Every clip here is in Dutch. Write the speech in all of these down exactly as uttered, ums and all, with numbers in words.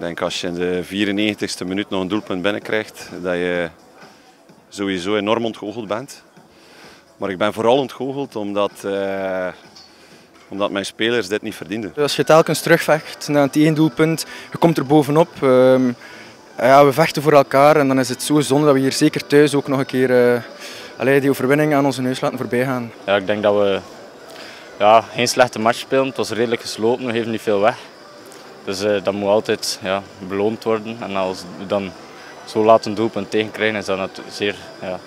Ik denk als je in de vierennegentigste minuut nog een doelpunt binnenkrijgt, dat je sowieso enorm ontgoocheld bent. Maar ik ben vooral ontgoocheld omdat, eh, omdat mijn spelers dit niet verdienden. Als je telkens terugvecht naar het één doelpunt, je komt er bovenop. Eh, ja, we vechten voor elkaar en dan is het zo zonde dat we hier zeker thuis ook nog een keer eh, allee, die overwinning aan onze neus laten voorbij gaan. Ja, ik denk dat we ja, geen slechte match spelen. Het was redelijk gesloten, we geven niet veel weg. Dus eh, dat moet altijd ja, beloond worden. En als we dan zo laat een doelpunt tegenkrijgen, is dat zeer ja,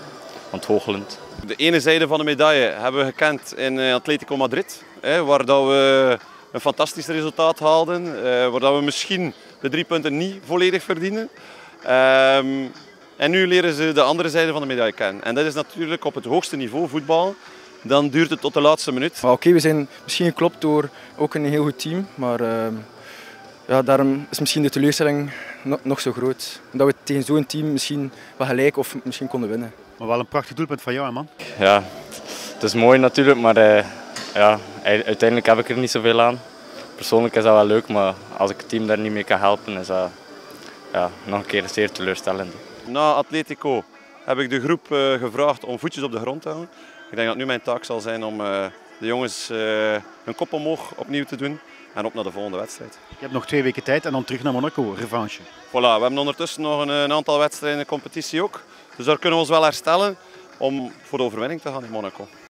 onthoochelend. De ene zijde van de medaille hebben we gekend in Atlético Madrid, hè, waar dat we een fantastisch resultaat haalden, eh, waar dat we misschien de drie punten niet volledig verdienen. Um, en nu leren ze de andere zijde van de medaille kennen. En dat is natuurlijk op het hoogste niveau voetbal. Dan duurt het tot de laatste minuut. Oké, okay, we zijn misschien geklopt door ook een heel goed team, maar uh, ja, daarom is misschien de teleurstelling nog zo groot. Dat we tegen zo'n team misschien wel gelijk of misschien konden winnen. Maar wel een prachtig doelpunt van jou, man. Ja, het is mooi natuurlijk, maar uh, ja, uiteindelijk heb ik er niet zoveel aan. Persoonlijk is dat wel leuk, maar als ik het team daar niet mee kan helpen, is dat ja, nog een keer zeer teleurstellend. Na Atletico heb ik de groep uh, gevraagd om voetjes op de grond te houden. Ik denk dat nu mijn taak zal zijn om uh, de jongens uh, hun kop omhoog opnieuw te doen en op naar de volgende wedstrijd. Je hebt nog twee weken tijd en dan terug naar Monaco, revanche. Voilà, we hebben ondertussen nog een, een aantal wedstrijden in de competitie ook. Dus daar kunnen we ons wel herstellen om voor de overwinning te gaan in Monaco.